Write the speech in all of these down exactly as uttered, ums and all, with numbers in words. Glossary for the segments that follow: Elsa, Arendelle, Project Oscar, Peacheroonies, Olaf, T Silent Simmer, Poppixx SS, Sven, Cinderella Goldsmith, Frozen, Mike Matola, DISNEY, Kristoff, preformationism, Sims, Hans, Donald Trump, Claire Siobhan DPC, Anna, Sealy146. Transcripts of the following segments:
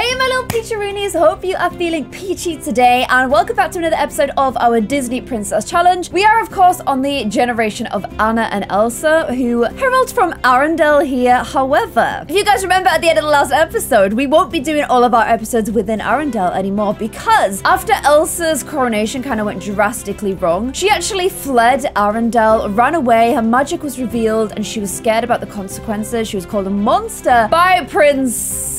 Hey my little Peacheroonies, hope you are feeling peachy today and welcome back to another episode of our Disney Princess Challenge. We are of course on the generation of Anna and Elsa, who herald from Arendelle here. However, if you guys remember at the end of the last episode, we won't be doing all of our episodes within Arendelle anymore because after Elsa's coronation kind of went drastically wrong, she actually fled Arendelle, ran away, her magic was revealed and she was scared about the consequences. She was called a monster by Prince...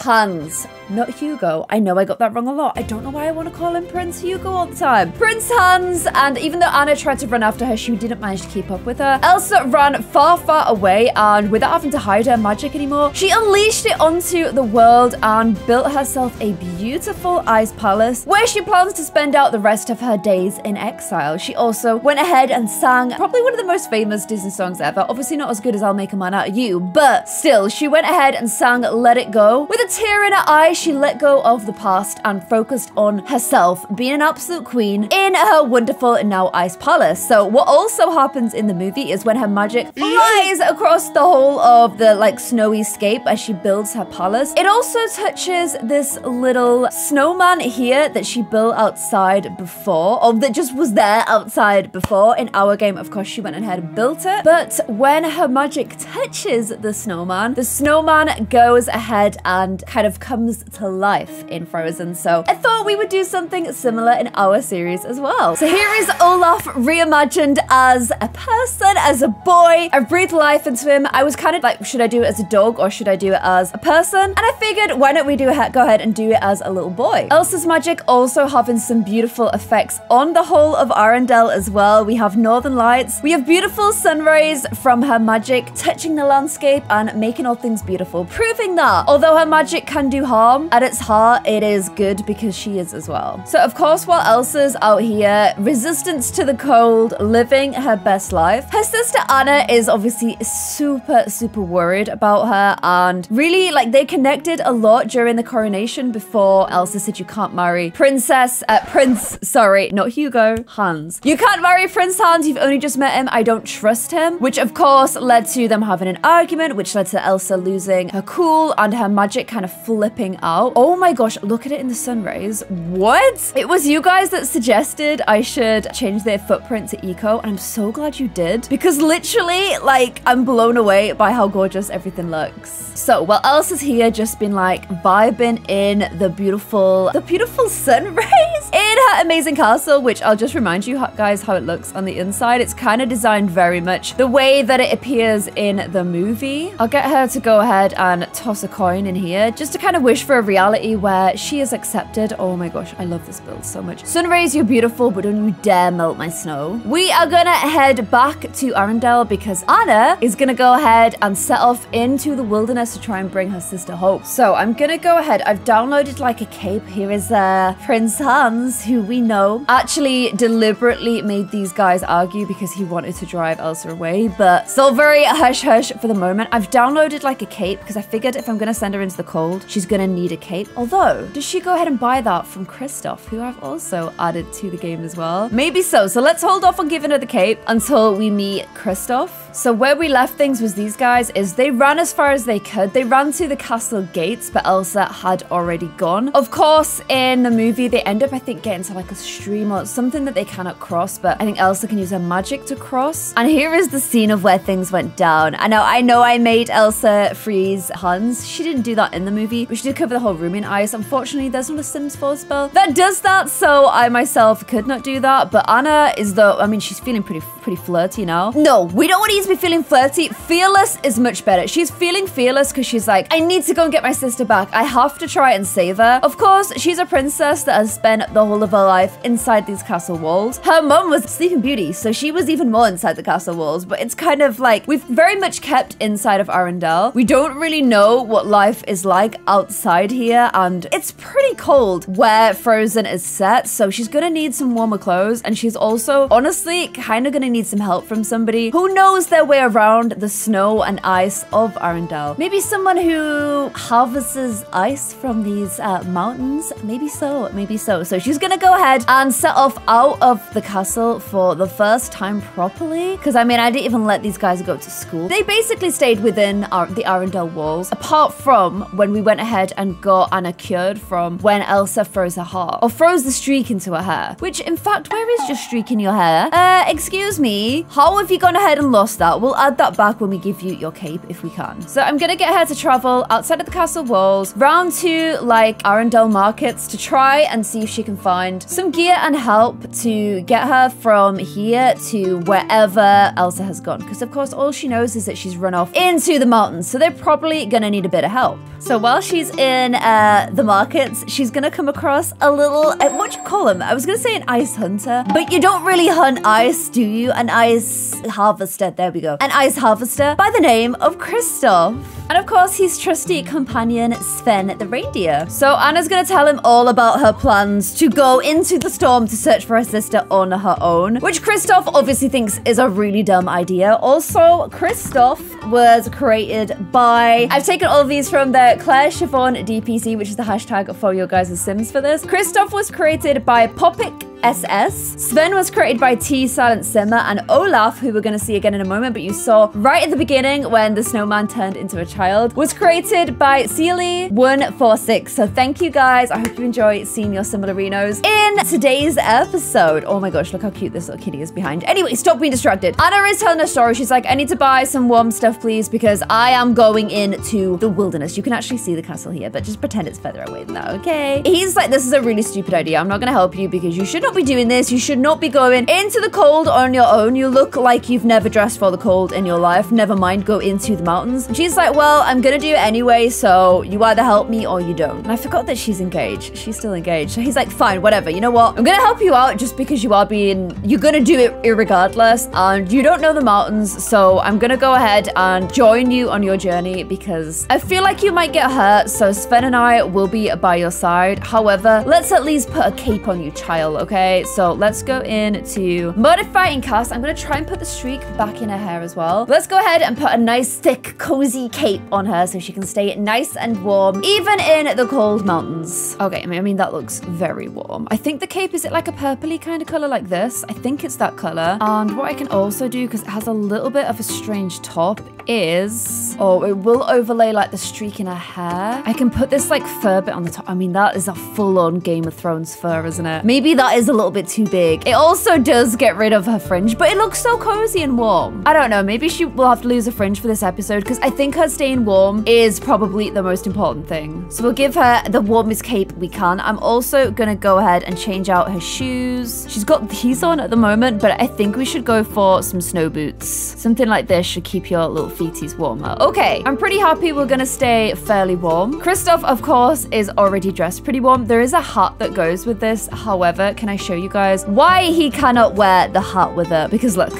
Hans, not Hugo. I know I got that wrong a lot. I don't know why I want to call him Prince Hugo all the time. Prince Hans, and even though Anna tried to run after her, she didn't manage to keep up with her. Elsa ran far, far away, and without having to hide her magic anymore, she unleashed it onto the world and built herself a beautiful ice palace where she plans to spend out the rest of her days in exile. She also went ahead and sang probably one of the most famous Disney songs ever. Obviously not as good as I'll Make a Man Out of You, but still, she went ahead and sang Let It Go. With a tear in her eye, she let go of the past and focused on herself, being an absolute queen in her wonderful now ice palace. So what also happens in the movie is when her magic flies across the whole of the like snowy scape as she builds her palace, it also touches this little snowman here that she built outside before, or that just was there outside before. In our game, of course, she went ahead and built it. But when her magic touches the snowman, the snowman goes ahead and kind of comes to life in Frozen. So I thought we would do something similar in our series as well. So here is Olaf reimagined as a person, as a boy. I breathed life into him. I was kind of like, should I do it as a dog or should I do it as a person? And I figured, why don't we do it, go ahead and do it as a little boy. Elsa's magic also having some beautiful effects on the whole of Arendelle as well. We have northern lights. We have beautiful sun rays from her magic, touching the landscape and making all things beautiful, proving that although her magic can do harm, at its heart, it is good because she is as well. So of course, while Elsa's out here, resistance to the cold, living her best life, her sister Anna is obviously super, super worried about her and really like they connected a lot during the coronation before Elsa said, you can't marry Princess, uh, Prince, sorry, not Hugo, Hans. You can't marry Prince Hans, you've only just met him, I don't trust him, which of course led to them having an argument, which led to Elsa losing her cool and her magic kind of flipping out. Oh my gosh, look at it in the sun rays. What? It was you guys that suggested I should change their footprint to eco, and I'm so glad you did, because literally, like, I'm blown away by how gorgeous everything looks. So, while Elsa's here just been, like, vibing in the beautiful, the beautiful sun rays in her amazing castle, which I'll just remind you guys how it looks on the inside. It's kind of designed very much the way that it appears in the movie. I'll get her to go ahead and toss a coin in here just to kind of wish for a reality where she is accepted. Oh my gosh, I love this build so much. Sunrays, you're beautiful, but don't you dare melt my snow. We are gonna head back to Arendelle because Anna is gonna go ahead and set off into the wilderness to try and bring her sister hope. So I'm gonna go ahead. I've downloaded like a cape. Here is uh, Prince Hans, who we know actually deliberately made these guys argue because he wanted to drive Elsa away, but still very hush hush for the moment. I've downloaded like a cape because I figured if I'm gonna send her into the cold, she's gonna need a cape. Although, does she go ahead and buy that from Kristoff, who I've also added to the game as well? Maybe so. So let's hold off on giving her the cape until we meet Kristoff. So where we left things was these guys is they ran as far as they could. They ran to the castle gates, but Elsa had already gone. Of course, in the movie, they end up, I think, getting to like a stream or something that they cannot cross, but I think Elsa can use her magic to cross. And here is the scene of where things went down. I know, I know I made Elsa freeze Hans. She didn't do that in the movie, but she did cover the whole room in ice. Unfortunately, there's not a Sims four spell that does that, so I myself could not do that. But Anna is though, I mean, she's feeling pretty pretty flirty now. No, we don't want to be feeling flirty. Fearless is much better. She's feeling fearless because she's like, I need to go and get my sister back. I have to try and save her. Of course, she's a princess that has spent the whole of her life inside these castle walls. Her mom was Sleeping Beauty, so she was even more inside the castle walls, but it's kind of like, we've very much kept inside of Arendelle. We don't really know what life is like outside here, and it's pretty cold where Frozen is set, so she's gonna need some warmer clothes, and she's also honestly kind of gonna need some help from somebody who knows their way around the snow and ice of Arendelle. Maybe someone who harvests ice from these uh, mountains. Maybe so, maybe so. So she's gonna gonna go ahead and set off out of the castle for the first time properly. Because, I mean, I didn't even let these guys go to school. They basically stayed within our, the Arendelle walls, apart from when we went ahead and got Anna cured from when Elsa froze her heart. Or froze the streak into her hair. Which, in fact, where is your streak in your hair? Uh, excuse me. How have you gone ahead and lost that? We'll add that back when we give you your cape, if we can. So I'm gonna get her to travel outside of the castle walls, round to, like, Arendelle markets to try and see if she can find some gear and help to get her from here to wherever Elsa has gone. Because, of course, all she knows is that she's run off into the mountains, so they're probably gonna need a bit of help. So while she's in uh, the markets, she's gonna come across a little, uh, what do you call him? I was gonna say an ice hunter, but you don't really hunt ice, do you? An ice harvester, there we go. An ice harvester by the name of Kristoff. And of course, his trusty companion, Sven the reindeer. So Anna's gonna tell him all about her plans to go into the storm to search for her sister on her own, which Kristoff obviously thinks is a really dumb idea. Also, Kristoff was created by, I've taken all of these from the Claire Siobhan D P C, which is the hashtag for your guys' Sims for this. Kristoff was created by Poppixx S S. Sven was created by T Silent Simmer and Olaf, who we're going to see again in a moment, but you saw right at the beginning when the snowman turned into a child, was created by Sealy one forty-six. So thank you guys. I hope you enjoy seeing your Similarinos in today's episode. Oh my gosh, look how cute this little kitty is behind. Anyway, stop being distracted. Anna is telling a story. She's like, I need to buy some warm stuff, please, because I am going into the wilderness. You can actually see the castle here, but just pretend it's further away than that, okay? He's like, this is a really stupid idea. I'm not going to help you because you should not be doing this. You should not be going into the cold on your own. You look like you've never dressed for the cold in your life. Never mind go into the mountains. And she's like, well, I'm gonna do it anyway, so you either help me or you don't. And I forgot that she's engaged. She's still engaged. So he's like, fine, whatever. You know what? I'm gonna help you out just because you are being, you're gonna do it irregardless. And you don't know the mountains, so I'm gonna go ahead and join you on your journey because I feel like you might get hurt. So Sven and I will be by your side. However, let's at least put a cape on you, child, okay? Okay, so let's go in to modify and cast. I'm gonna try and put the streak back in her hair as well. Let's go ahead and put a nice, thick, cozy cape on her so she can stay nice and warm, even in the cold mountains. Okay, I mean, I mean that looks very warm. I think the cape, is it like a purpley kind of color like this? I think it's that color. And what I can also do, because it has a little bit of a strange top, is, oh, it will overlay like the streak in her hair. I can put this like fur bit on the top. I mean, that is a full-on Game of Thrones fur, isn't it? Maybe that is a little bit too big. It also does get rid of her fringe, but it looks so cozy and warm. I don't know, maybe she will have to lose a fringe for this episode because I think her staying warm is probably the most important thing. So we'll give her the warmest cape we can. I'm also gonna go ahead and change out her shoes. She's got these on at the moment, but I think we should go for some snow boots. Something like this should keep your little feeties warmer. Okay, I'm pretty happy we're gonna stay fairly warm. Kristoff, of course, is already dressed pretty warm. There is a hat that goes with this. However, can I show you guys why he cannot wear the hat with her? Because look,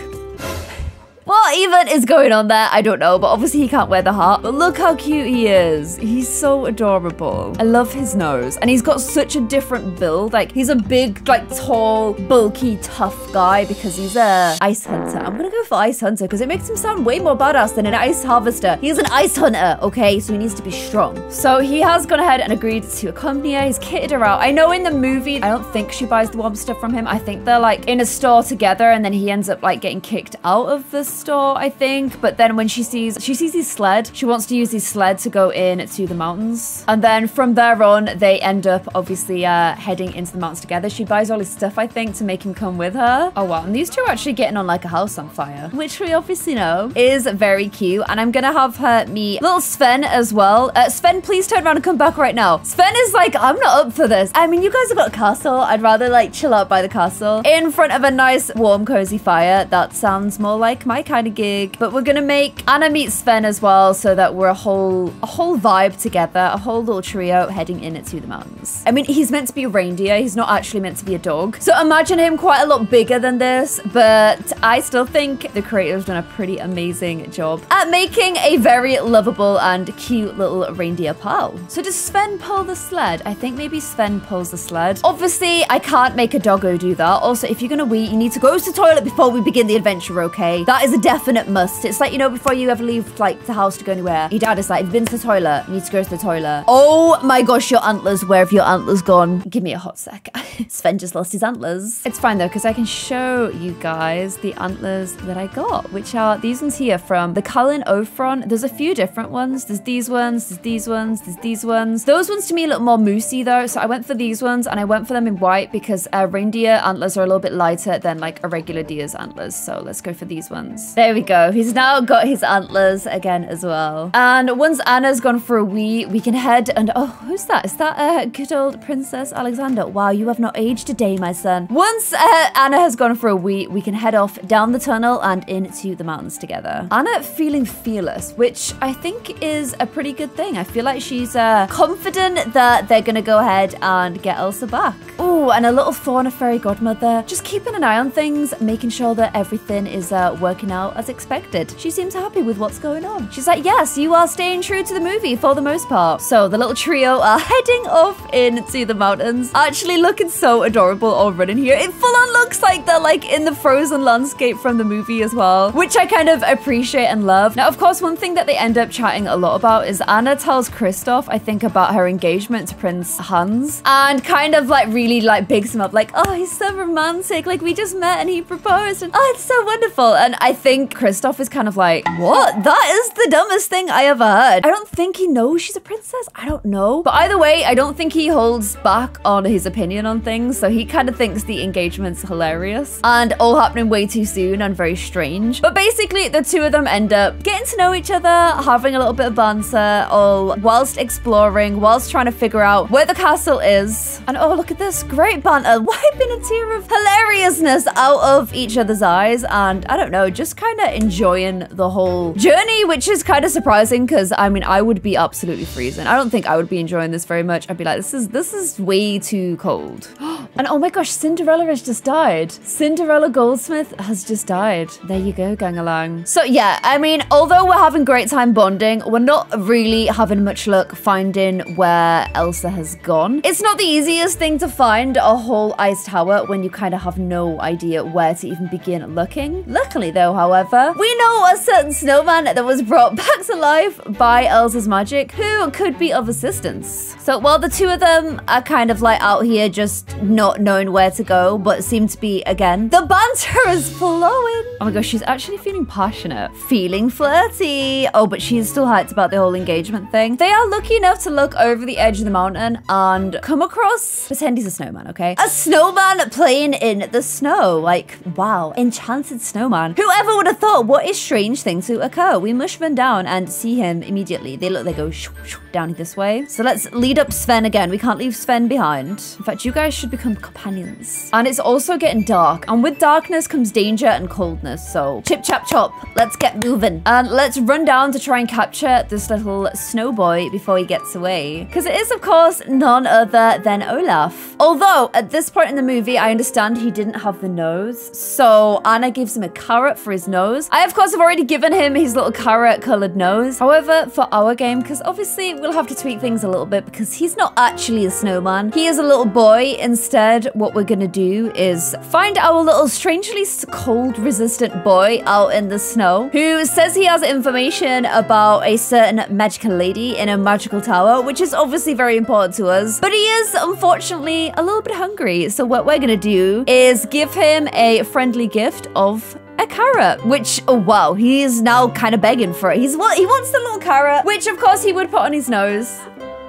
what even is going on there? I don't know, but obviously he can't wear the hat. But look how cute he is. He's so adorable. I love his nose. And he's got such a different build. Like, he's a big, like, tall, bulky, tough guy because he's a ice hunter. I'm gonna go for ice hunter because it makes him sound way more badass than an ice harvester. He's an ice hunter, okay? So he needs to be strong. So he has gone ahead and agreed to accompany her. He's kitted her out. I know in the movie, I don't think she buys the warm stuff from him. I think they're, like, in a store together and then he ends up, like, getting kicked out of the store, I think. But then when she sees she sees his sled, she wants to use his sled to go in to the mountains. And then from there on, they end up obviously uh, heading into the mountains together. She buys all his stuff, I think, to make him come with her. Oh wow, and these two are actually getting on like a house on fire, which we obviously know is very cute. And I'm gonna have her meet little Sven as well. Uh, Sven, please turn around and come back right now. Sven is like, I'm not up for this. I mean, you guys have got a castle. I'd rather like chill out by the castle in front of a nice, warm, cozy fire. That sounds more like my kind of gig. But we're gonna make Anna meet Sven as well so that we're a whole a whole vibe together, a whole little trio heading in to the mountains. I mean, he's meant to be a reindeer. He's not actually meant to be a dog. So imagine him quite a lot bigger than this, but I still think the creator's done a pretty amazing job at making a very lovable and cute little reindeer pal. So does Sven pull the sled? I think maybe Sven pulls the sled. Obviously, I can't make a doggo do that. Also, if you're gonna wee, you need to go to the toilet before we begin the adventure, okay? That is a death definite must. It's like, you know, before you ever leave, like, the house to go anywhere, your dad is like, if you've been to the toilet, you need to go to the toilet. Oh my gosh, your antlers. Where have your antlers gone? Give me a hot sec. Sven just lost his antlers. It's fine, though, because I can show you guys the antlers that I got, which are these ones here from the Cullen Ofron. There's a few different ones. There's these ones, there's these ones, there's these ones. Those ones, to me, look more moosey, though, so I went for these ones, and I went for them in white because uh, reindeer antlers are a little bit lighter than, like, a regular deer's antlers, so let's go for these ones. There we go. He's now got his antlers again as well. And once Anna's gone for a wee, we can head and... Oh, who's that? Is that uh, good old Princess Alexander? Wow, you have not aged a day, my son. Once uh, Anna has gone for a wee, we can head off down the tunnel and into the mountains together. Anna feeling fearless, which I think is a pretty good thing. I feel like she's uh, confident that they're gonna go ahead and get Elsa back. Oh, and a little Fauna Fairy Godmother. Just keeping an eye on things, making sure that everything is uh, working out as expected. She seems happy with what's going on. She's like, yes, you are staying true to the movie for the most part. So the little trio are heading off into the mountains. Actually looking so adorable all running here. It full on looks like they're like in the Frozen landscape from the movie as well, which I kind of appreciate and love. Now, of course, one thing that they end up chatting a lot about is Anna tells Kristoff, I think, about her engagement to Prince Hans and kind of like really like bigs him up like, oh, he's so romantic. Like we just met and he proposed and oh, it's so wonderful. And I think Kristoff is kind of like, what? That is the dumbest thing I ever heard. I don't think he knows she's a princess. I don't know. But either way, I don't think he holds back on his opinion on things. So he kind of thinks the engagement's hilarious and all happening way too soon and very strange. But basically the two of them end up getting to know each other, having a little bit of banter, all whilst exploring, whilst trying to figure out where the castle is. And oh, look at this great banter, wiping a tear of hilariousness out of each other's eyes. And I don't know, just kind of enjoying the whole journey, which is kind of surprising because I mean, I would be absolutely freezing. I don't think I would be enjoying this very much. I'd be like, this is, this is way too cold. And oh my gosh, Cinderella has just died. Cinderella Goldsmith has just died. There you go, gang along. So yeah, I mean, although we're having great time bonding, we're not really having much luck finding where Elsa has gone. It's not the easiest thing to find a whole ice tower when you kind of have no idea where to even begin looking. Luckily though, however, we know a certain snowman that was brought back to life by Elsa's magic who could be of assistance. So while the two of them are kind of like out here just not knowing where to go, but seem to be, again, the banter is flowing. Oh my gosh, she's actually feeling passionate, feeling flirty. Oh, but she's still hyped about the whole engagement thing. They are lucky enough to look over the edge of the mountain and come across, pretend he's a snowman, okay? A snowman playing in the snow. Like, wow, enchanted snowman. Whoever would have thought, what a strange thing to occur? We must run down and see him immediately. They look, they go shoo, shoo, down this way. So let's lead up Sven again. We can't leave Sven behind. In fact, you guys should become companions. And it's also getting dark. And with darkness comes danger and coldness. So chip, chap, chop. Let's get moving. And let's run down to try and capture this little snow boy before he gets away. Because it is, of course, none other than Olaf. Although, at this point in the movie, I understand he didn't have the nose. So Anna gives him a carrot for his nose. I, of course, have already given him his little carrot-colored nose. However, for our game, because obviously we'll have to tweak things a little bit because he's not actually a snowman. He is a little boy. Instead, what we're going to do is find our little strangely cold-resistant boy out in the snow who says he has information about a certain magical lady in a magical tower, which is obviously very important to us. But he is, unfortunately, a little bit hungry. So what we're going to do is give him a friendly gift of a carrot, which, oh wow, he is now kind of begging for it. He's what he wants, the little carrot, which of course he would put on his nose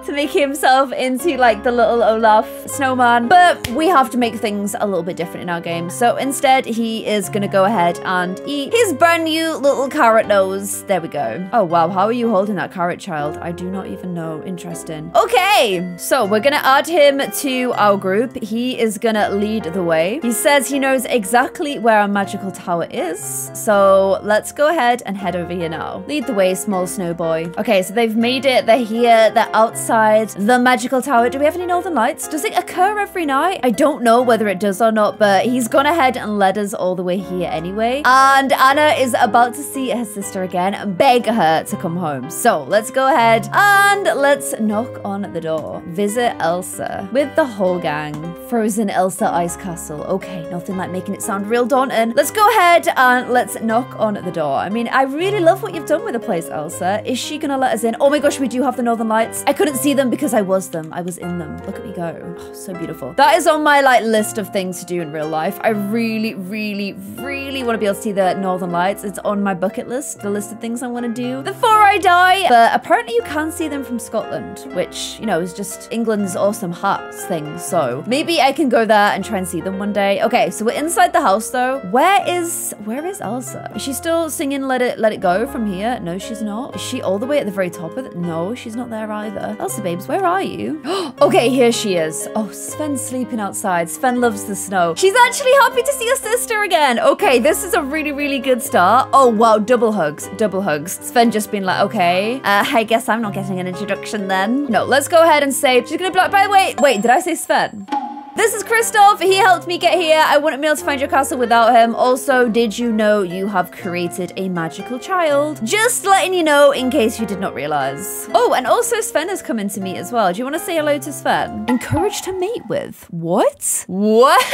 to make himself into like the little Olaf snowman. But we have to make things a little bit different in our game. So instead he is gonna go ahead and eat his brand new little carrot nose. There we go. Oh wow, how are you holding that carrot, child? I do not even know. Interesting. Okay, so we're gonna add him to our group. He is gonna lead the way. He says he knows exactly where our magical tower is. So let's go ahead and head over here now. Lead the way, small snow boy. Okay, so they've made it. They're here. They're outside inside the magical tower. Do we have any northern lights? Does it occur every night? I don't know whether it does or not, but he's gone ahead and led us all the way here anyway. And Anna is about to see her sister again and beg her to come home. So let's go ahead and let's knock on the door. Visit Elsa with the whole gang. Frozen Elsa Ice Castle. Okay, nothing like making it sound real daunting. Let's go ahead and let's knock on the door. I mean, I really love what you've done with the place, Elsa. Is she gonna let us in? Oh my gosh, we do have the northern lights. I couldn't see them because I was them. I was in them. Look at me go. Oh, so beautiful. That is on my like list of things to do in real life. I really, really, really want to be able to see the northern lights. It's on my bucket list, the list of things I want to do before I die. But apparently you can see them from Scotland, which, you know, is just England's awesome hearts thing. So maybe I can go there and try and see them one day. Okay, so we're inside the house though. Where is, where is Elsa? Is she still singing Let It Let It Go from here? No, she's not. Is she all the way at the very top of it? No, she's not there either. Elsa, babes, where are you? Okay, here she is. Oh, Sven's sleeping outside. Sven loves the snow. She's actually happy to see her sister again. Okay, this is a really, really good start. Oh, wow, double hugs, double hugs. Sven just been like, okay, uh, I guess I'm not getting an introduction then. No, let's go ahead and say, she's gonna be like, by the way, wait, did I say Sven? This is Kristoff, he helped me get here. I wouldn't be able to find your castle without him. Also, did you know you have created a magical child? Just letting you know in case you did not realize. Oh, and also Sven has come in to meet as well. Do you want to say hello to Sven? Encouraged to mate with. What? What?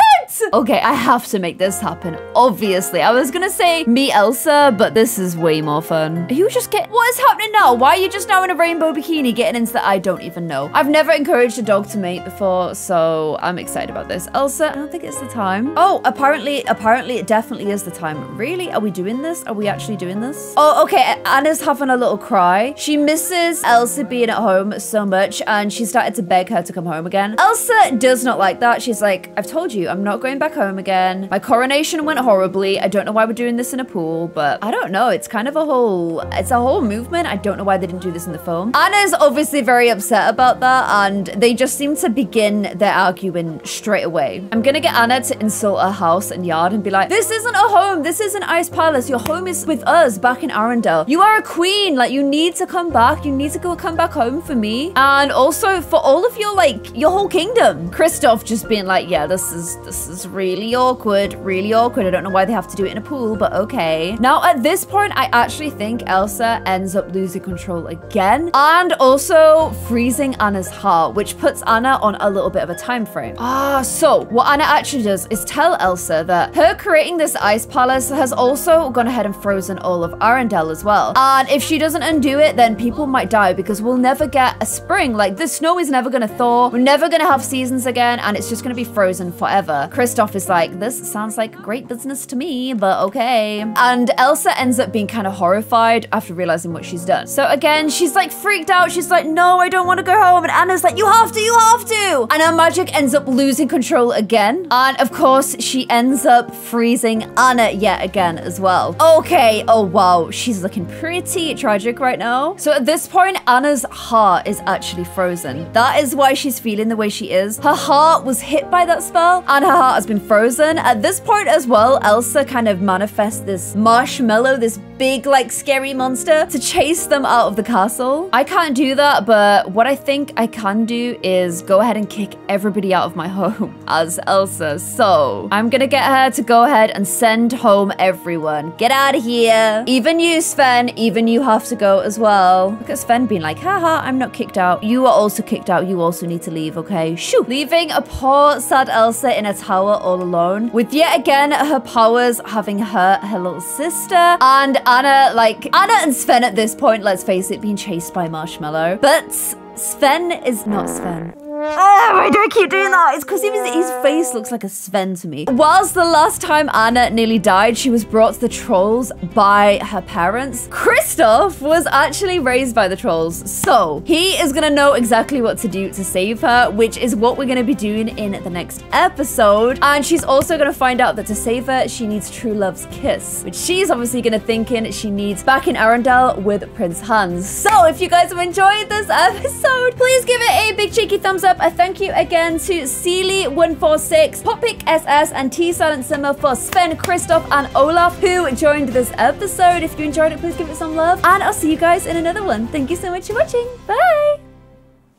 Okay, I have to make this happen, obviously. I was gonna say meet Elsa, but this is way more fun. Are you just getting, what is happening now? Why are you just now in a rainbow bikini getting into the, I don't even know. I've never encouraged a dog to mate before, so I'm excited about this. Elsa, I don't think it's the time. Oh, apparently, apparently it definitely is the time. Really? Are we doing this? Are we actually doing this? Oh, okay. Anna's having a little cry. She misses Elsa being at home so much and she started to beg her to come home again. Elsa does not like that. She's like, I've told you, I'm not going back home again. My coronation went horribly. I don't know why we're doing this in a pool, but I don't know. It's kind of a whole, it's a whole movement. I don't know why they didn't do this in the film. Anna's obviously very upset about that and they just seem to begin their arguing straight away. I'm gonna get Anna to insult her house and yard and be like, this isn't a home, this isn't Ice Palace, your home is with us back in Arendelle. You are a queen, like you need to come back, you need to go come back home for me. And also for all of your like, your whole kingdom. Kristoff just being like, yeah, this is, this is really awkward, really awkward. I don't know why they have to do it in a pool, but okay. Now at this point, I actually think Elsa ends up losing control again and also freezing Anna's heart, which puts Anna on a little bit of a time frame. Ah, so what Anna actually does is tell Elsa that her creating this ice palace has also gone ahead and frozen all of Arendelle as well. And if she doesn't undo it, then people might die because we'll never get a spring. Like the snow is never gonna thaw. We're never gonna have seasons again and it's just gonna be frozen forever. Kristoff is like, this sounds like great business to me, but okay. And Elsa ends up being kind of horrified after realizing what she's done. So again, she's like freaked out. She's like, no, I don't want to go home. And Anna's like, you have to, you have to. And her magic ends up losing control again. And of course, she ends up freezing Anna yet again as well. Okay, oh wow, she's looking pretty tragic right now. So at this point, Anna's heart is actually frozen. That is why she's feeling the way she is. Her heart was hit by that spell and her heart has been frozen. At this point as well, Elsa kind of manifests this marshmallow, this big like scary monster to chase them out of the castle. I can't do that, but what I think I can do is go ahead and kick everybody out of my home as Elsa. So I'm gonna get her to go ahead and send home everyone. Get out of here. Even you, Sven, even you have to go as well. Look at Sven being like, haha, I'm not kicked out. You are also kicked out. You also need to leave, okay? Shoo. Leaving a poor, sad Elsa in a tower all alone with yet again her powers having hurt her little sister and Anna, like Anna and Sven at this point, let's face it, being chased by Marshmallow. But Sven is not Sven. Oh, why do I keep doing that? It's because his face looks like a Sven to me. Whilst the last time Anna nearly died, she was brought to the trolls by her parents. Kristoff was actually raised by the trolls. So he is going to know exactly what to do to save her, which is what we're going to be doing in the next episode. And she's also going to find out that to save her, she needs true love's kiss, which she's obviously going to thinking she needs back in Arendelle with Prince Hans. So if you guys have enjoyed this episode, please give it a big cheeky thumbs up. A thank you again to Sealy one four six, Poppixx S S, and T Silent Simmer for Sven, Kristoff, and Olaf, who joined this episode. If you enjoyed it, please give it some love. And I'll see you guys in another one. Thank you so much for watching. Bye!